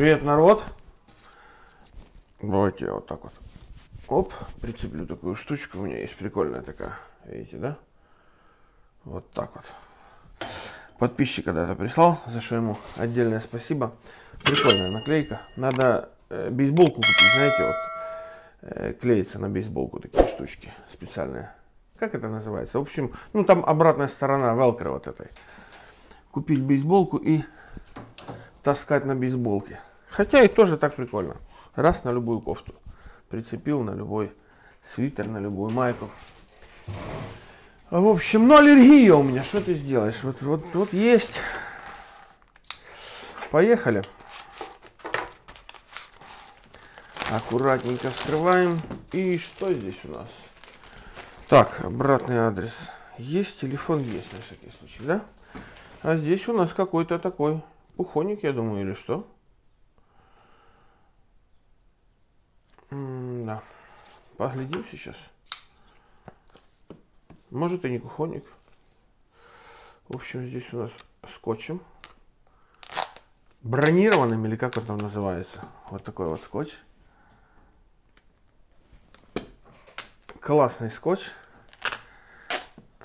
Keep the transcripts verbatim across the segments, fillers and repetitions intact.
Привет, народ. Давайте я вот так вот. Оп, прицеплю такую штучку. У меня есть прикольная такая. Видите, да? Вот так вот. Подписчик когда-то прислал, за что ему отдельное спасибо. Прикольная наклейка. Надо э, бейсболку купить, знаете, вот. Э, клеится на бейсболку такие штучки специальные. Как это называется? В общем, ну там обратная сторона велкро вот этой. Купить бейсболку и таскать на бейсболке. Хотя и тоже так прикольно. Раз на любую кофту. Прицепил на любой свитер, на любую майку. В общем, ну аллергия у меня. Что ты сделаешь? Вот, вот, вот есть. Поехали. Аккуратненько вскрываем. И что здесь у нас? Так, обратный адрес. Есть, телефон есть, на всякий случай, да? А здесь у нас какой-то такой пухоник, я думаю, или что? М да. Поглядим сейчас. Может и не кухонник. В общем, здесь у нас скотчем. Бронированным, или как он там называется. Вот такой вот скотч. Классный скотч.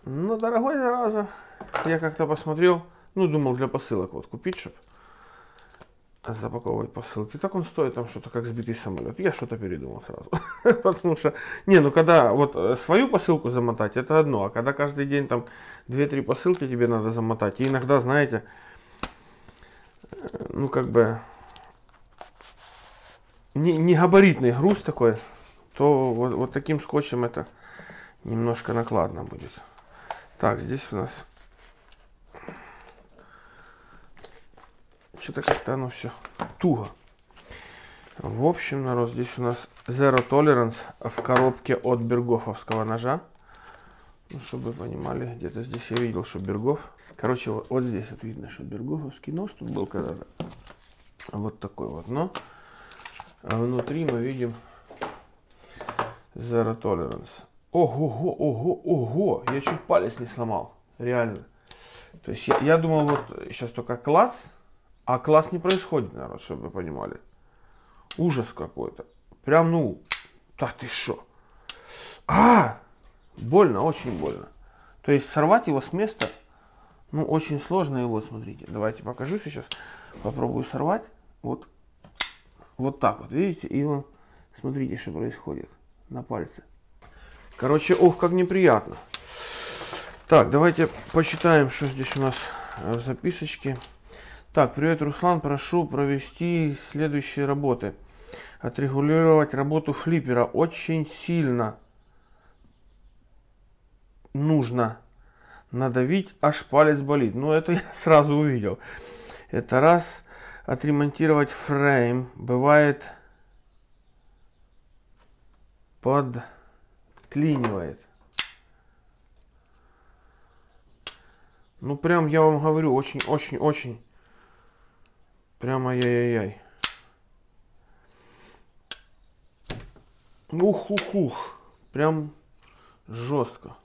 Но дорогой, зараза. Я как-то посмотрел. Ну, думал, для посылок вот купить, чтобы запаковывать посылки. Так он стоит там что-то, как сбитый самолет. Я что-то передумал сразу. Потому что, не, ну когда вот свою посылку замотать, это одно. А когда каждый день там две-три посылки тебе надо замотать. И иногда, знаете, ну как бы не, не габаритный груз такой, то вот, вот таким скотчем это немножко накладно будет. Так, здесь у нас... Что-то как-то оно все туго. В общем, народ, здесь у нас Zero Tolerance в коробке от бергоффовского ножа. Ну, чтобы вы понимали, где-то здесь я видел, что Бергофф. Короче, вот, вот здесь вот видно, что бергоффовский нож тут был когда-то. Вот такой вот. Но внутри мы видим Zero Tolerance. Ого-го, ого, ого! Я чуть палец не сломал. Реально. То есть я, я думал, вот сейчас только клац. А класс не происходит, народ, чтобы вы понимали. Ужас какой-то. Прям, ну, да ты шо. А, больно, очень больно. То есть сорвать его с места, ну, очень сложно. И вот, смотрите, давайте покажу сейчас. Попробую сорвать. Вот, вот так вот, видите? И он, смотрите, что происходит на пальце. Короче, ох, как неприятно. Так, давайте почитаем, что здесь у нас в записочке. Так, привет, Руслан, прошу провести следующие работы. Отрегулировать работу флиппера очень сильно нужно. Надавить, аж палец болит. Ну, это я сразу увидел. Это раз. Отремонтировать фрейм. Бывает подклинивает. Ну, прям я вам говорю, очень-очень-очень. Прямо ай-яй-яй. Ух-ух-ух. Прям жестко.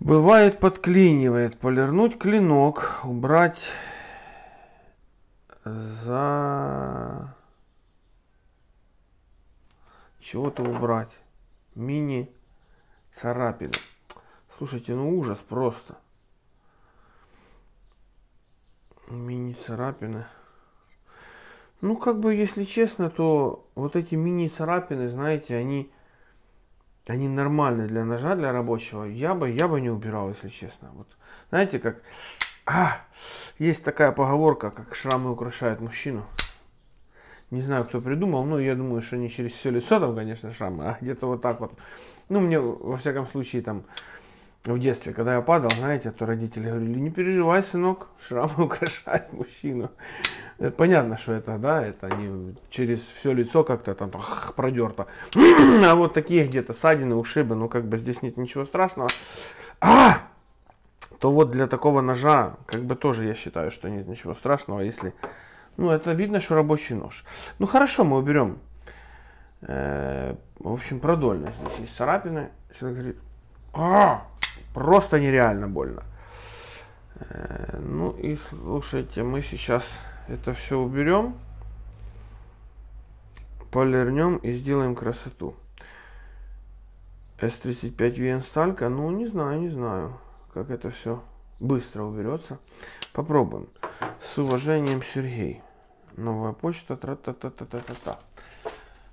Бывает подклинивает. Полирнуть клинок. Убрать за... Чего-то убрать. Мини-царапины. Слушайте, ну ужас просто. Мини-царапины. Ну, как бы, если честно, то вот эти мини-царапины, знаете, они, они нормальные для ножа, для рабочего. Я бы, я бы не убирал, если честно. Вот, знаете, как... А, есть такая поговорка, как шрамы украшают мужчину. Не знаю, кто придумал, но я думаю, что не через все лицо там, конечно, шрамы, а где-то вот так вот. Ну, мне, во всяком случае, там... В детстве, когда я падал, знаете, то родители говорили, не переживай, сынок, шрамы украшают мужчину. Понятно, что это, да, это не через все лицо как-то там ах, продерто. А вот такие где-то ссадины, ушибы, ну как бы здесь нет ничего страшного. А! То вот для такого ножа, как бы тоже я считаю, что нет ничего страшного, если... Ну, это видно, что рабочий нож. Ну, хорошо, мы уберем. Э-э- в общем, продольно. Здесь есть царапины. Человек говорит, а! Просто нереально больно. Ну и слушайте, мы сейчас это все уберем, полирнем и сделаем красоту. эс тридцать пять ви эн сталька, ну не знаю, не знаю, как это все быстро уберется. Попробуем. С уважением, Сергей. Новая почта, тра-та-та-та-та-та-та.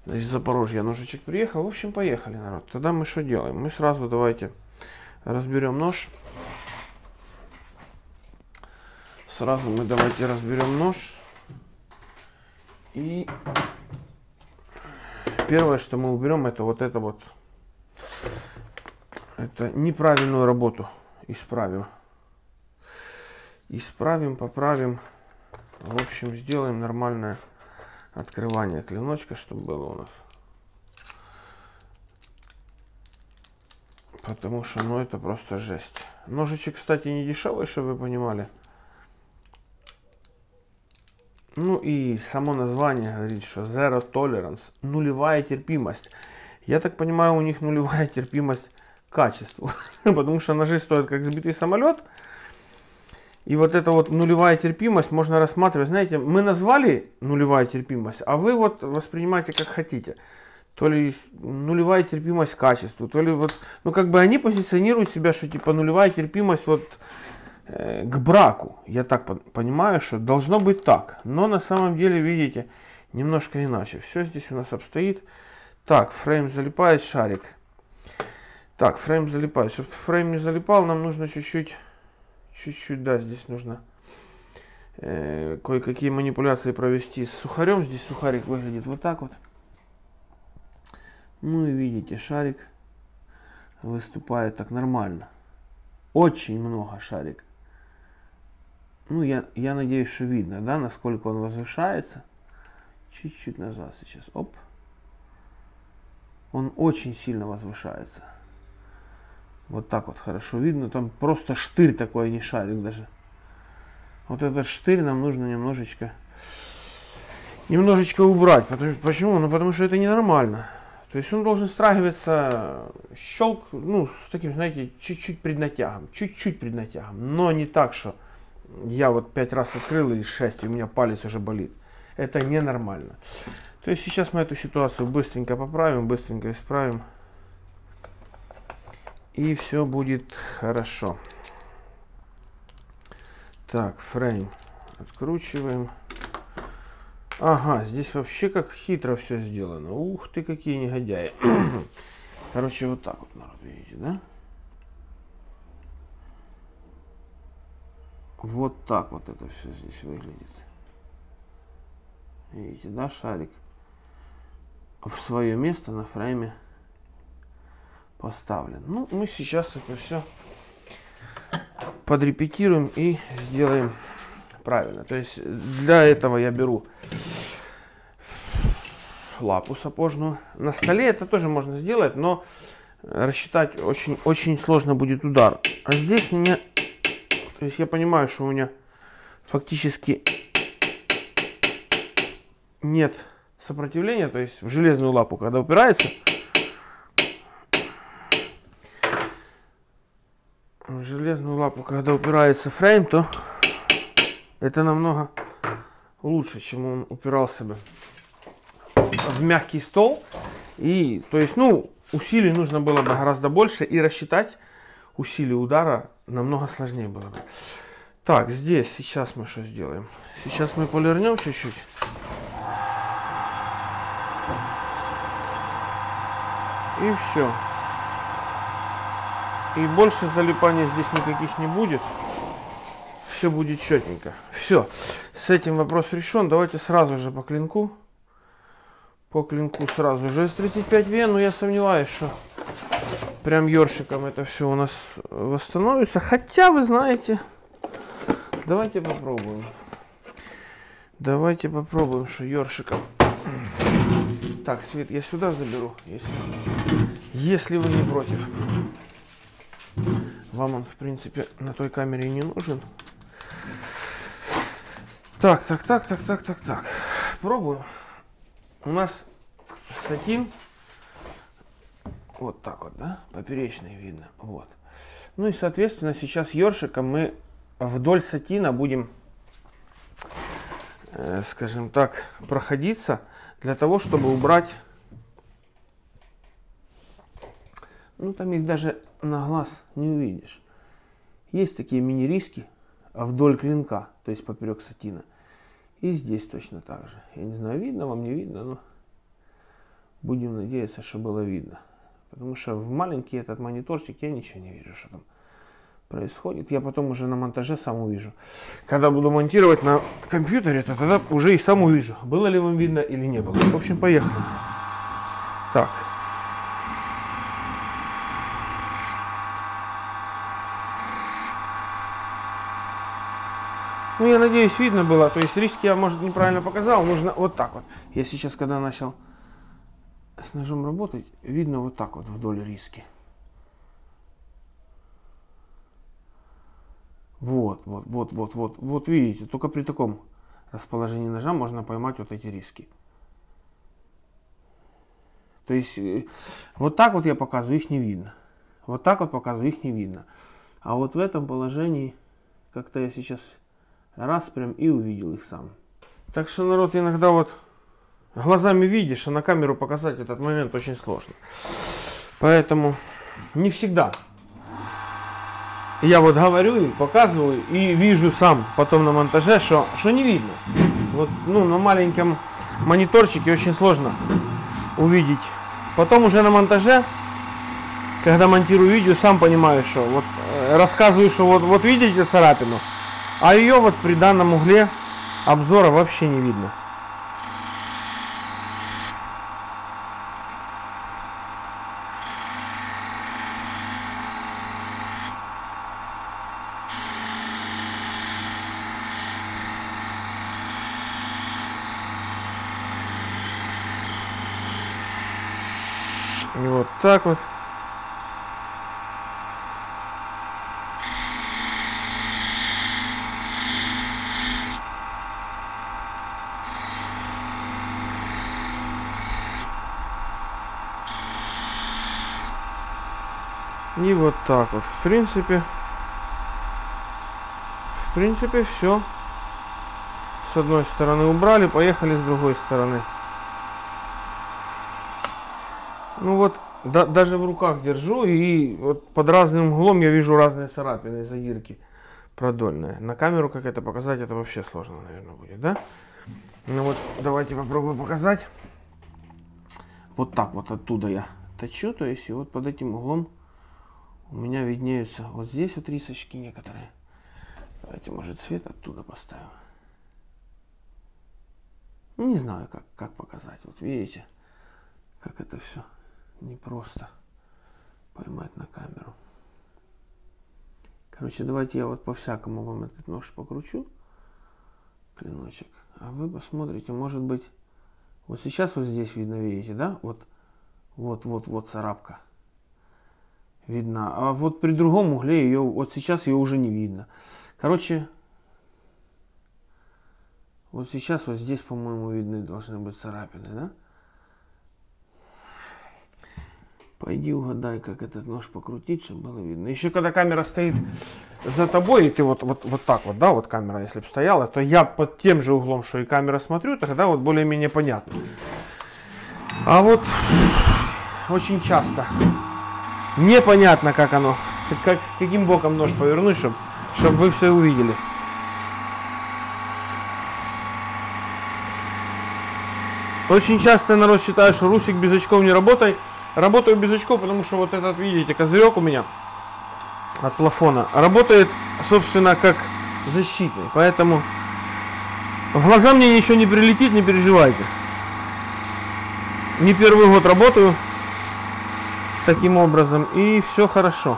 Из Запорожья ножичек приехал. В общем, поехали, народ. Тогда мы что делаем? Мы сразу давайте разберем нож. Сразу мы давайте разберем нож. И первое, что мы уберем, это вот это вот. Это неправильную работу исправим. Исправим, поправим. В общем, сделаем нормальное открывание клиночка, чтобы было у нас. Потому что, ну, это просто жесть. Ножичек, кстати, не дешевый, чтобы вы понимали. Ну и само название говорит, что Zero Tolerance, нулевая терпимость. Я так понимаю, у них нулевая терпимость к качеству. Потому что ножи стоят как сбитый самолет. И вот эта вот нулевая терпимость можно рассматривать. Знаете, мы назвали нулевая терпимость, а вы вот воспринимаете как хотите. То ли нулевая терпимость к качеству, то ли вот... Ну, как бы они позиционируют себя, что типа нулевая терпимость вот э, к браку. Я так понимаю, что должно быть так. Но на самом деле, видите, немножко иначе. Все здесь у нас обстоит. Так, фрейм залипает, шарик. Так, фрейм залипает. Чтобы фрейм не залипал, нам нужно чуть-чуть... Чуть-чуть, да, здесь нужно э, кое-какие манипуляции провести с сухарем. Здесь сухарик выглядит вот так вот. Ну и видите, шарик выступает так нормально. Очень много шарик. Ну, я, я надеюсь, что видно, да, насколько он возвышается. Чуть-чуть назад сейчас. Оп. Он очень сильно возвышается. Вот так вот хорошо видно. Там просто штырь такой, не шарик даже. Вот этот штырь нам нужно немножечко немножечко убрать. Потому, почему? Ну, потому что это ненормально. То есть он должен страгиваться щелк, ну, с таким, знаете, чуть-чуть преднатягом. Чуть-чуть преднатягом. Но не так, что я вот пять раз открыл или шесть, и у меня палец уже болит. Это ненормально. То есть сейчас мы эту ситуацию быстренько поправим, быстренько исправим. И все будет хорошо. Так, фрейм откручиваем. Ага, здесь вообще как хитро все сделано. Ух ты, какие негодяи. Короче, вот так вот, народ, видите, да? Вот так вот это все здесь выглядит. Видите, да, шарик в свое место на фрейме поставлен. Ну, мы сейчас это все подрепетируем и сделаем правильно. То есть для этого я беру лапу сапожную. На столе это тоже можно сделать, но рассчитать очень, очень сложно будет удар. А здесь меня... То есть я понимаю, что у меня фактически нет сопротивления. То есть в железную лапу, когда упирается... В железную лапу, когда упирается фрейм, то это намного лучше, чем он упирался бы в мягкий стол. И, то есть, ну, усилий нужно было бы гораздо больше, и рассчитать усилие удара намного сложнее было бы. Так, здесь сейчас мы что сделаем? Сейчас мы полирнем чуть-чуть. И все. И больше залипания здесь никаких не будет. Все будет четненько. Все. С этим вопрос решен. Давайте сразу же по клинку. По клинку сразу же. эс тридцать пять ви эн, но я сомневаюсь, что прям ёршиком это все у нас восстановится. Хотя, вы знаете, давайте попробуем. Давайте попробуем, что ёршиком. Так, свет я сюда заберу. Если, если вы не против. Вам он, в принципе, на той камере не нужен. Так, так, так, так, так, так, так. Пробую. У нас сатин. Вот так вот, да? Поперечный видно. Вот. Ну и, соответственно, сейчас ёршиком мы вдоль сатина будем, скажем так, проходиться для того, чтобы убрать. Ну, там их даже на глаз не увидишь. Есть такие мини-риски вдоль клинка, то есть поперек сатина. И здесь точно так же. Я не знаю, видно вам, не видно, но будем надеяться, что было видно. Потому что в маленький этот мониторчик я ничего не вижу, что там происходит. Я потом уже на монтаже сам увижу. Когда буду монтировать на компьютере, то тогда уже и сам увижу, было ли вам видно или не было. В общем, поехали. Так. Ну, я надеюсь, видно было. То есть риски я, может, неправильно показал. Нужно вот так вот. Я сейчас, когда начал с ножом работать, видно вот так вот вдоль риски. Вот, вот, вот, вот, вот. Вот видите, только при таком расположении ножа можно поймать вот эти риски. То есть вот так вот я показываю, их не видно. Вот так вот показываю, их не видно. А вот в этом положении как-то я сейчас... раз прям и увидел их сам. Так что, народ, иногда вот глазами видишь, а на камеру показать этот момент очень сложно. Поэтому не всегда. Я вот говорю им, показываю и вижу сам потом на монтаже, что, что не видно. Вот, ну, на маленьком мониторчике очень сложно увидеть. Потом уже на монтаже, когда монтирую видео, сам понимаю, что вот рассказываю, что вот, вот видите царапину. А ее вот при данном угле обзора вообще не видно. И вот так вот. И вот так вот, в принципе, в принципе, все. С одной стороны убрали, поехали с другой стороны. Ну вот, да, даже в руках держу, и вот под разным углом я вижу разные царапины, задирки продольные. На камеру как это показать, это вообще сложно, наверное, будет, да? Ну вот, давайте попробую показать. Вот так вот оттуда я точу, то есть, и вот под этим углом у меня виднеются вот здесь вот рисочки некоторые. Давайте, может, цвет оттуда поставим. Не знаю, как, как показать. Вот видите, как это все непросто поймать на камеру. Короче, давайте я вот по-всякому вам этот нож покручу. Клиночек. А вы посмотрите, может быть... Вот сейчас вот здесь видно, видите, да? Вот, вот, вот, вот царапка. Видно. А вот при другом угле ее, вот сейчас ее уже не видно. Короче, вот сейчас вот здесь, по-моему, видны должны быть царапины, да? Пойди угадай, как этот нож покрутить, чтобы было видно. Еще когда камера стоит за тобой, и ты вот, вот, вот так вот, да, вот камера, если бы стояла, то я под тем же углом, что и камера, смотрю, тогда вот более-менее понятно. А вот очень часто... непонятно, как оно, как, каким боком нож повернуть, чтобы чтоб вы все увидели. Очень часто народ считает, что Русик, без очков не работай. Работаю без очков, потому что вот этот, видите, козырек у меня от плафона работает, собственно, как защитный. Поэтому в глаза мне ничего не прилетит, не переживайте. Не первый год работаю таким образом, и все хорошо.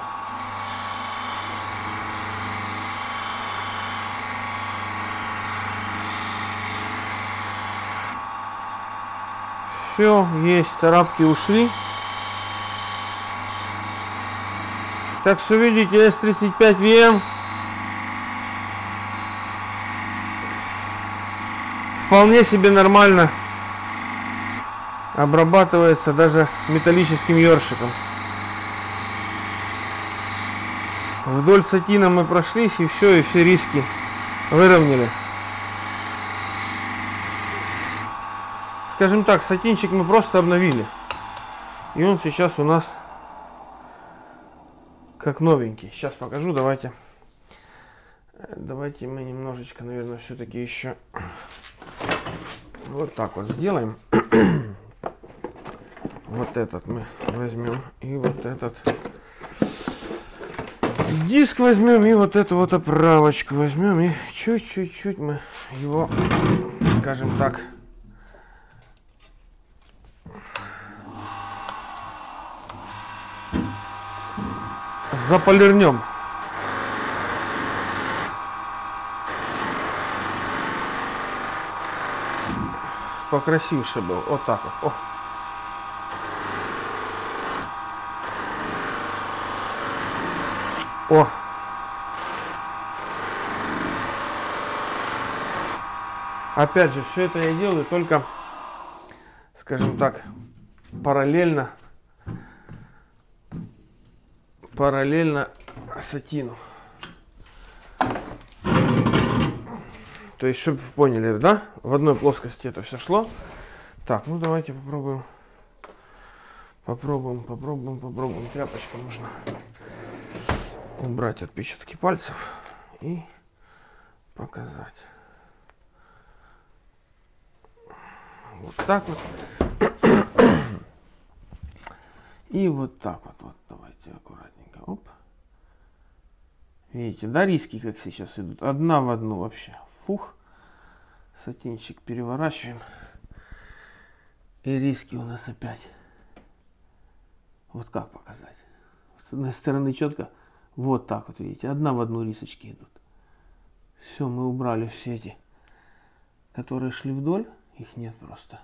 Все, есть, царапки ушли. Так что видите, эс тридцать пять ви эн вполне себе нормально обрабатывается даже металлическим ёршиком. Вдоль сатина мы прошлись, и все, и все риски выровняли. Скажем так, сатинчик мы просто обновили. И он сейчас у нас как новенький. Сейчас покажу, давайте. Давайте мы немножечко, наверное, все-таки еще вот так вот сделаем. Вот этот мы возьмем, и вот этот диск возьмем, и вот эту вот оправочку возьмем, и чуть-чуть-чуть мы его, скажем так, заполирнем. Покрасивше был, вот так вот. О. О. Опять же, все это я делаю только, скажем так, параллельно, параллельно сатину. То есть, чтобы вы поняли, да? В одной плоскости это все шло. Так, ну давайте попробуем. Попробуем, попробуем, попробуем. Тряпочку нужно убрать отпечатки пальцев и показать. Вот так вот. И вот так вот. Вот давайте аккуратненько. Оп. Видите, да, риски как сейчас идут. Одна в одну вообще. Фух. Сатинчик переворачиваем. И риски у нас опять. Вот как показать? С одной стороны четко. Вот так вот, видите, одна в одну рисочки идут. Все, мы убрали все эти, которые шли вдоль, их нет просто.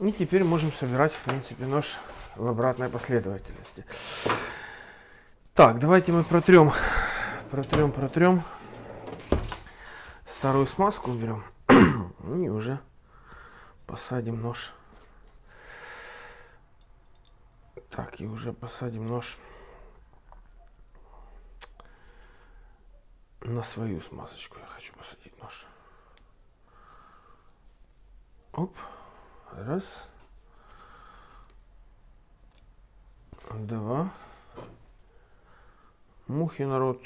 И теперь можем собирать, в принципе, нож в обратной последовательности. Так, давайте мы протрем, протрем, протрем. Старую смазку уберем и уже посадим нож. Так, и уже посадим нож на свою смазочку. Я хочу посадить нож. Оп. Раз. Два. Мухи, народ.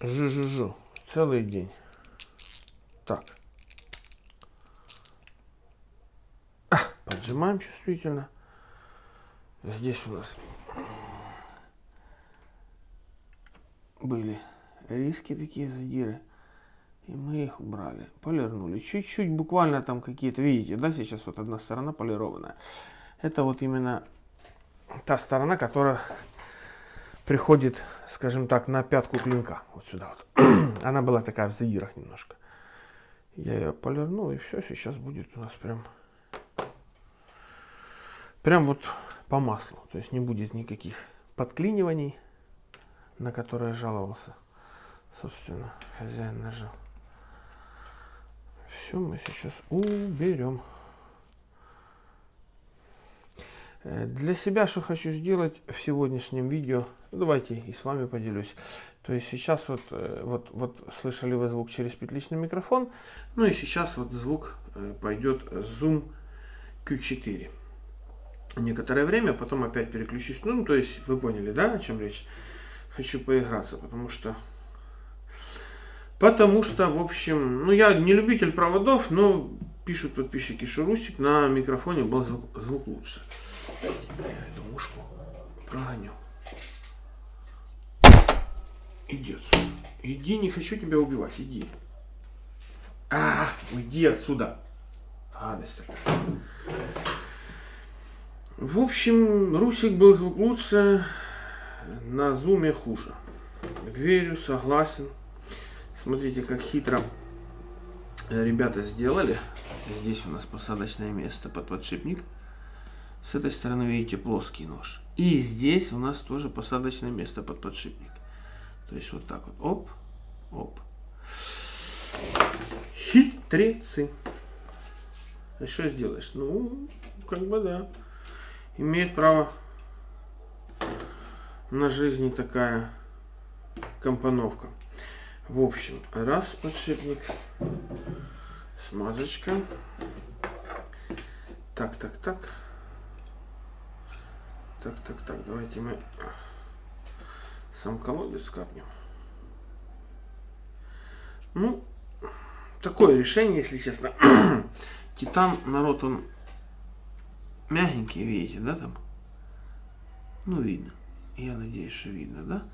Жу-жу-жу. Целый день. Так. А, поджимаем чувствительно. Здесь у нас были риски такие, задиры, и мы их убрали, полирнули чуть-чуть, буквально там какие-то, видите, да, сейчас вот одна сторона полированная, это вот именно та сторона, которая приходит, скажем так, на пятку клинка, вот сюда вот, она была такая в задирах немножко, я ее полирнул, и все, сейчас будет у нас прям, прям вот по маслу, то есть не будет никаких подклиниваний, на которое жаловался, собственно, хозяин ножа. Все мы сейчас уберем. Для себя что хочу сделать в сегодняшнем видео, давайте и с вами поделюсь. То есть сейчас вот, вот, вот слышали вы звук через петличный микрофон, ну и сейчас вот звук пойдет Zoom кью четыре. Некоторое время, потом опять переключусь. Ну, то есть вы поняли, да, о чем речь? Хочу поиграться, потому что, потому что, в общем, ну я не любитель проводов, но пишут подписчики, что Русик на микрофоне был звук, звук лучше. Я эту мушку прогоню. Иди отсюда. Иди, не хочу тебя убивать, иди. А, уйди отсюда. Гадость такая. В общем, Русик был звук лучше. На зуме хуже. Верю, согласен. Смотрите, как хитро ребята сделали. Здесь у нас посадочное место под подшипник. С этой стороны, видите, плоский нож. И здесь у нас тоже посадочное место под подшипник. То есть вот так вот. Оп, оп. Хитрецы. А что сделаешь? Ну, как бы да. Имеет право на жизни такая компоновка. В общем, раз подшипник, смазочка. Так, так, так. Так, так, так. Давайте мы сам колодец капнем. Ну, такое решение, если честно. Титан, народ, он мягенький, видите, да, там? Ну, видно. Я надеюсь, что видно, да?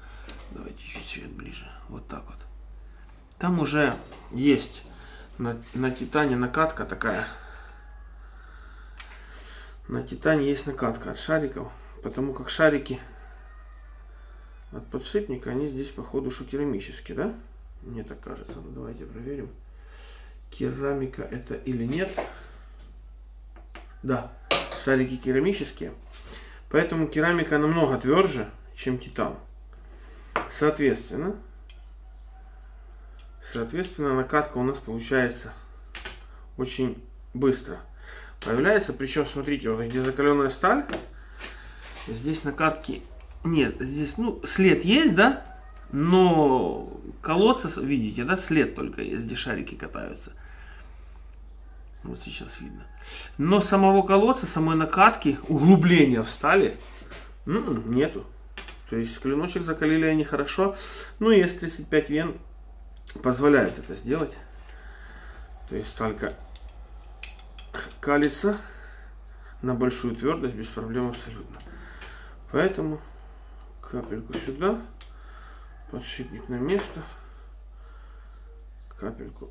Давайте чуть-чуть ближе. Вот так вот. Там уже есть на, на Титане накатка такая. На Титане есть накатка от шариков. Потому как шарики от подшипника, они здесь, походу, что керамические, да? Мне так кажется. Ну, давайте проверим, керамика это или нет. Да, шарики керамические. Поэтому керамика намного тверже, чем титан. Соответственно, соответственно, накатка у нас получается очень быстро. Появляется, причем, смотрите, вот где закаленная сталь, здесь накатки нет. Здесь, ну, след есть, да? Но колодца, видите, да, след только есть, где шарики катаются. Вот сейчас видно. Но самого колодца, самой накатки, углубления в стали нету. То есть клиночек закалили они хорошо. Ну и эс тридцать пять ви эн позволяет это сделать. То есть сталька калится на большую твердость без проблем абсолютно. Поэтому капельку сюда. Подшипник на место. Капельку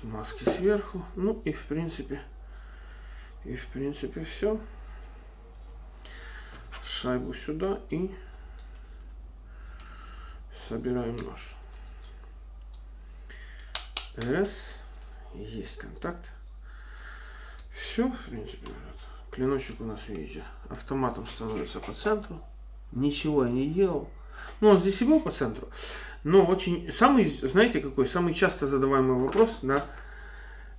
смазки сверху. Ну и в принципе, и в принципе все. Шайбу сюда и собираем нож. Раз. Есть контакт. Все, в принципе, вот. Клиночек у нас, видите, автоматом становится по центру. Ничего я не делал. Ну, он здесь и был по центру. Но очень... Самый, знаете, какой? Самый часто задаваемый вопрос на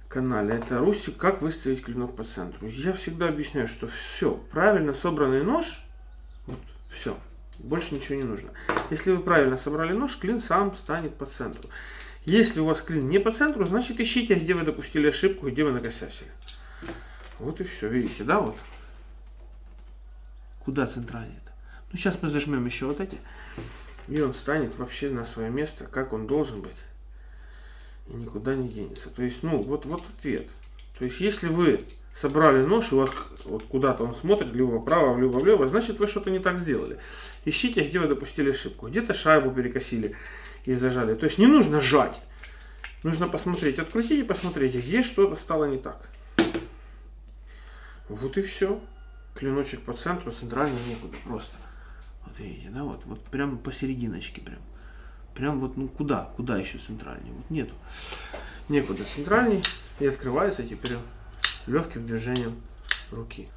канале. Это: Русик, как выставить клинок по центру? Я всегда объясняю, что все. Правильно собранный нож. Вот, все. Больше ничего не нужно. Если вы правильно собрали нож, клин сам станет по центру. Если у вас клин не по центру, значит ищите, где вы допустили ошибку, где вы накосячили. Вот и все. Видите, да, вот? Куда центральный? Ну, сейчас мы зажмем еще вот эти. И он станет вообще на свое место, как он должен быть. И никуда не денется. То есть, ну, вот, вот ответ. То есть, если вы собрали нож, и вот, вот куда-то он смотрит, либо вправо, либо влево, значит, вы что-то не так сделали. Ищите, где вы допустили ошибку. Где-то шайбу перекосили и зажали. То есть, не нужно жать. Нужно посмотреть, открутить и посмотреть, где что-то стало не так. Вот и все. Клиночек по центру, центральный некуда просто. Вот видите, да, вот, вот прям посерединочке прям. Прям вот, ну куда, куда еще центральный? Вот нету. Некуда центральный. И открывается теперь легким движением руки.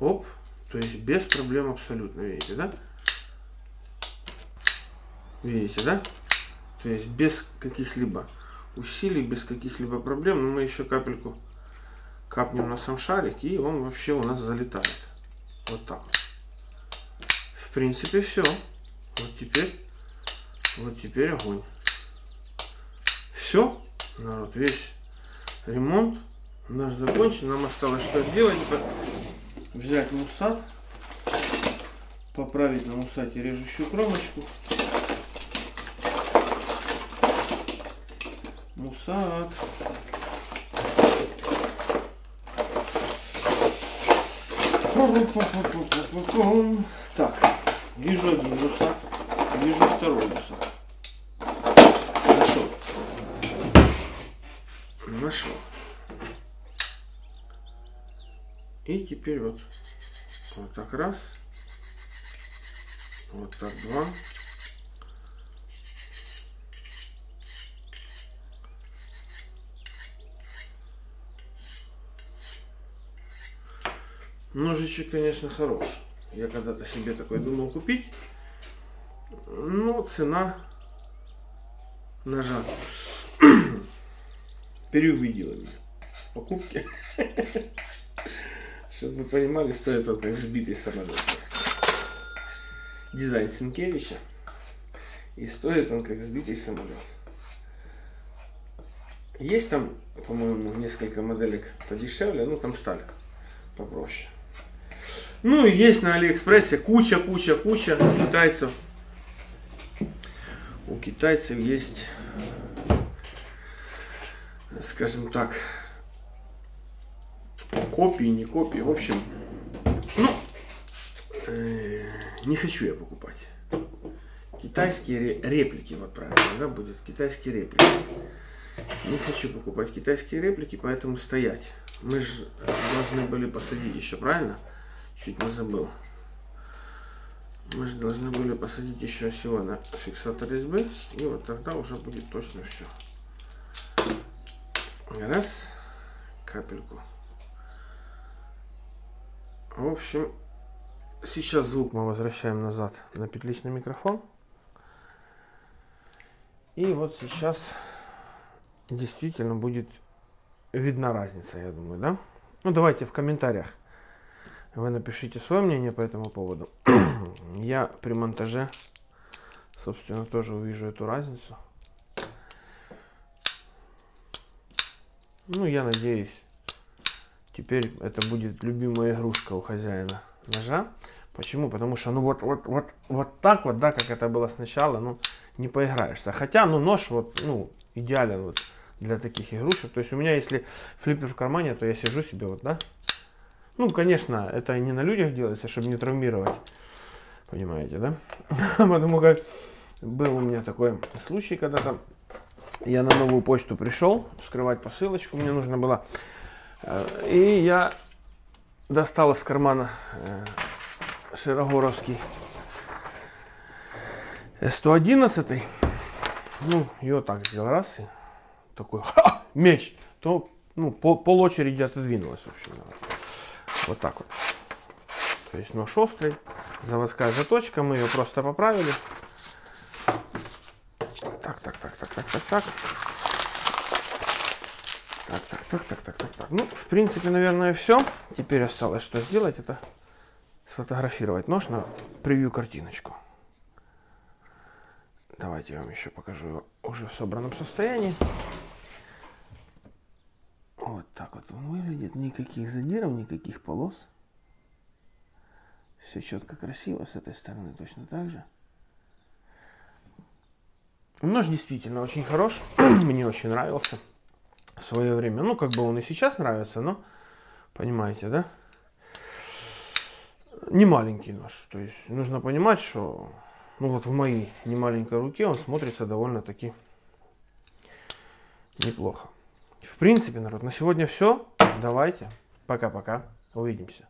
Оп. То есть без проблем абсолютно, видите, да? Видите, да? То есть без каких-либо усилий, без каких-либо проблем. Но мы еще капельку капнем на сам шарик, и он вообще у нас залетает. Вот так вот. В принципе, все. Вот теперь, вот теперь огонь. Все, народ, весь ремонт наш закончен. Нам осталось что сделать? Взять муссат, поправить на муссате режущую кромочку. Муссат. Так. Вижу один мусак, вижу второй мусак. Нашел. Нашел. И теперь вот, вот так раз, вот так два, ножичек, конечно, хорош. Я когда-то себе такой думал купить, но цена ножа переубедила меня в покупке. Чтобы вы понимали, стоит только сбитый самолет. дизайн Сенкевича. И стоит он как сбитый самолет. Есть там, по-моему, несколько моделек подешевле, ну там сталь попроще. Ну и есть на Алиэкспрессе куча-куча-куча китайцев. У китайцев есть, скажем так, копии, не копии. В общем, ну, э, не хочу я покупать. Китайские реплики, вот правильно, да, будут китайские реплики. Не хочу покупать китайские реплики, поэтому стоять. Мы же должны были посадить еще, правильно? Чуть не забыл. Мы же должны были посадить еще сегодня фиксатор резьбы. И вот тогда уже будет точно все. Раз. Капельку. В общем, сейчас звук мы возвращаем назад на петличный микрофон. И вот сейчас действительно будет видна разница, я думаю, да? Ну, давайте в комментариях вы напишите свое мнение по этому поводу. Я при монтаже, собственно, тоже увижу эту разницу. Ну, я надеюсь, теперь это будет любимая игрушка у хозяина ножа. Почему? Потому что, ну, вот, вот, вот, вот так вот, да, как это было сначала, ну, не поиграешься. Хотя, ну, нож вот, ну, идеален вот для таких игрушек. То есть у меня, если флиппер в кармане, то я сижу себе вот, да. Ну, конечно, это не на людях делается, чтобы не травмировать. Понимаете, да? Потому как был у меня такой случай, когда там я на новую почту пришел вскрывать посылочку, мне нужно было. И я достал из кармана Широгоровский эс сто одиннадцать. Ну, ее так сделал раз, и такой, ха, меч, то, ну, пол, пол очереди отодвинулась, в общем, вот так вот. То есть нож острый, заводская заточка, мы ее просто поправили. Так, так, так, так, так, так, так. Так, так, так, так, так, так, так. Ну, в принципе, наверное, все. Теперь осталось что сделать, это сфотографировать нож на превью-картиночку. Давайте я вам еще покажу его уже в собранном состоянии. Вот так вот он выглядит. Никаких задиров, никаких полос. Все четко, красиво. С этой стороны точно так же. Нож действительно очень хорош. Мне очень нравился в свое время. Ну, как бы он и сейчас нравится, но, понимаете, да? Не маленький нож. То есть нужно понимать, что... Ну вот в моей немаленькой руке он смотрится довольно-таки неплохо. В принципе, народ, на сегодня все. Давайте. Пока-пока. Увидимся.